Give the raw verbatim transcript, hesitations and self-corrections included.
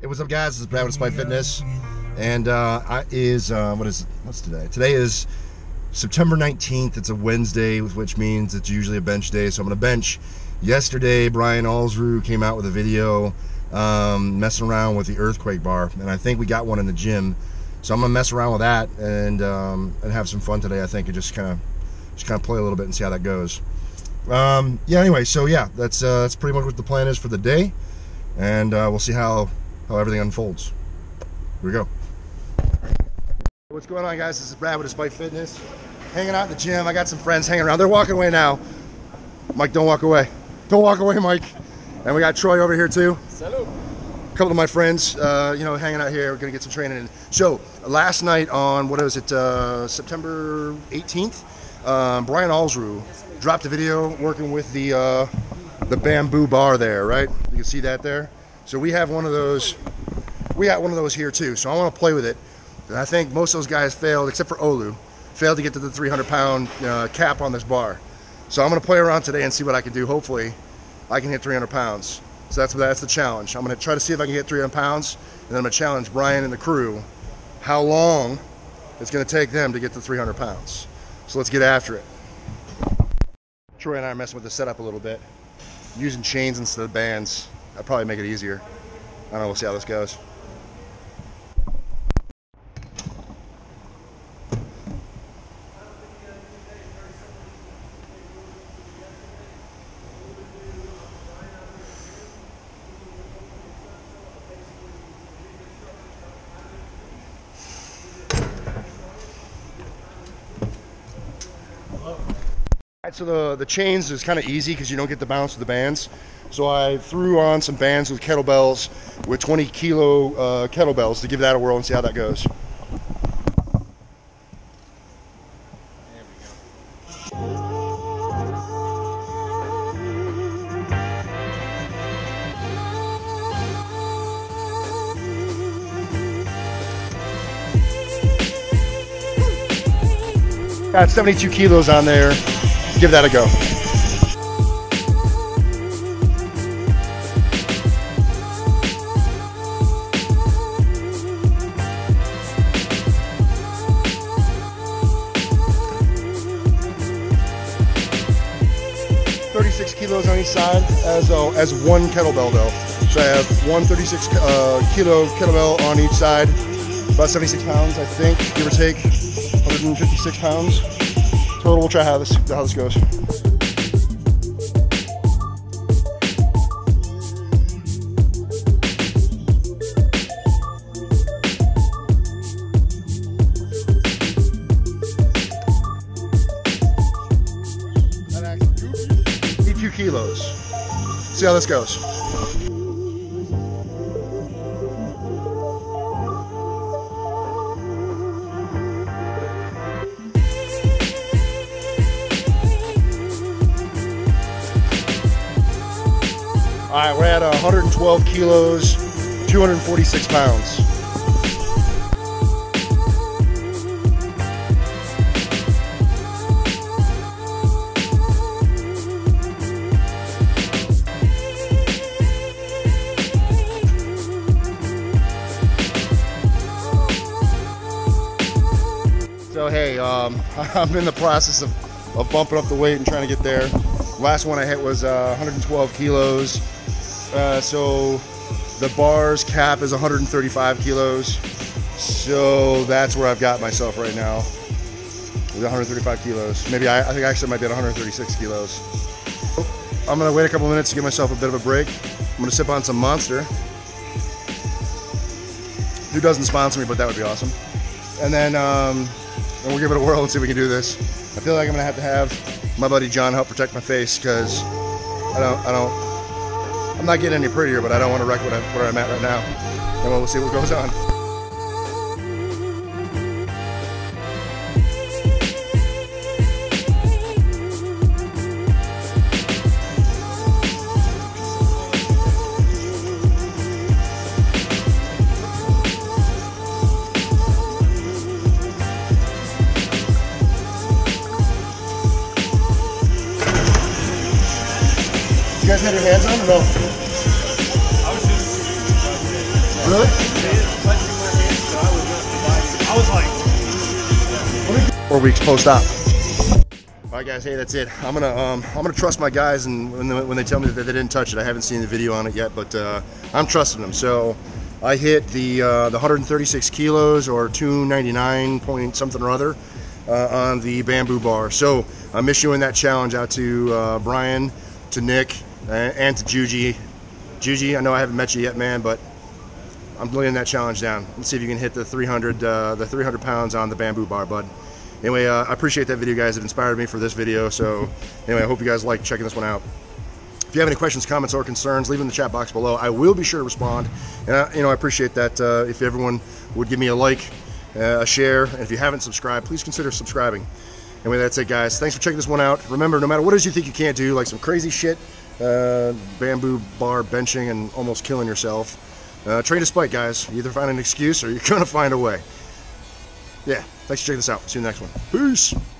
Hey, what's up, guys? This is Brad with Spy Fitness, and uh, I is uh, what is what's today? Today is September nineteenth. It's a Wednesday, which means it's usually a bench day. So I'm gonna bench. Yesterday, Brian Alsruhe came out with a video um, messing around with the earthquake bar, and I think we got one in the gym. So I'm gonna mess around with that and um, and have some fun today. I think and just kind of just kind of play a little bit and see how that goes. Um, yeah. Anyway, so yeah, that's uh, that's pretty much what the plan is for the day, and uh, we'll see how. how everything unfolds. Here we go. What's going on, guys? This is Brad with Despite Fitness. Hanging out in the gym. I got some friends hanging around. They're walking away now. Mike, don't walk away. Don't walk away, Mike. And we got Troy over here too. Salut. A couple of my friends, uh, you know, hanging out here. We're gonna get some training in. So last night on, what was it, uh, September eighteenth, um, Brian Alsruhe dropped a video working with the, uh, the bamboo bar there, right? You can see that there. So we have one of those, we got one of those here too, so I want to play with it. And I think most of those guys failed, except for Olu, failed to get to the three hundred pound uh, cap on this bar. So I'm going to play around today and see what I can do. Hopefully, I can hit three hundred pounds. So that's, that's the challenge. I'm going to try to see if I can get three hundred pounds, and then I'm going to challenge Brian and the crew how long it's going to take them to get to three hundred pounds. So let's get after it. Troy and I are messing with the setup a little bit, using chains instead of bands. I'd probably make it easier. I don't know, we'll see how this goes. All right, so the, the chains is kind of easy because you don't get the bounce of the bands. So I threw on some bands with kettlebells, with twenty kilo uh, kettlebells, to give that a whirl and see how that goes. Got seventy-two kilos on there. Give that a go. thirty-six kilos on each side as a, as one kettlebell though. So I have one thirty-six uh, kilo kettlebell on each side, about seventy-six pounds I think, give or take, one hundred fifty-six pounds. Total, we'll try how this, how this goes. Kilos. See how this goes. All right, we're at one hundred twelve kilos, two hundred forty-six pounds. So hey, um, I'm in the process of, of bumping up the weight and trying to get there. Last one I hit was uh, one hundred twelve kilos. Uh, so the bar's cap is one hundred thirty-five kilos. So that's where I've got myself right now. With one hundred thirty-five kilos. Maybe I, I think I actually might be at one hundred thirty-six kilos. I'm gonna wait a couple minutes to give myself a bit of a break. I'm gonna sip on some Monster. Who doesn't sponsor me, but that would be awesome. And then. Um, And we'll give it a whirl and see if we can do this. I feel like I'm gonna have to have my buddy John help protect my face because I don't, I don't, I'm not getting any prettier, but I don't want to wreck what I, where I'm at right now. And we'll see what goes on. You guys had your hands on or no? I was just... Really? I was like, four weeks post op. All right, guys. Hey, that's it. I'm gonna um, I'm gonna trust my guys, and when they, when they tell me that they didn't touch it, I haven't seen the video on it yet, but uh, I'm trusting them. So I hit the uh, the one hundred thirty-six kilos or two ninety-nine point something or other uh, on the bamboo bar. So I'm issuing that challenge out to uh, Brian, to Nick, and to Juji. Juji, I know I haven't met you yet, man, but I'm laying that challenge down. Let's see if you can hit the three hundred, uh, the three hundred pounds on the bamboo bar, bud. Anyway, uh, I appreciate that video, guys. It inspired me for this video. So anyway, I hope you guys like checking this one out. If you have any questions, comments, or concerns, leave them in the chat box below. I will be sure to respond. And I, you know, I appreciate that uh, if everyone would give me a like, uh, a share, and if you haven't subscribed, please consider subscribing. Anyway, that's it, guys. Thanks for checking this one out. Remember, no matter what it is you think you can't do, like some crazy shit, uh, bamboo bar benching and almost killing yourself, uh, train despite, guys. You either find an excuse or you're gonna find a way. Yeah, thanks for checking this out. See you in the next one. Peace.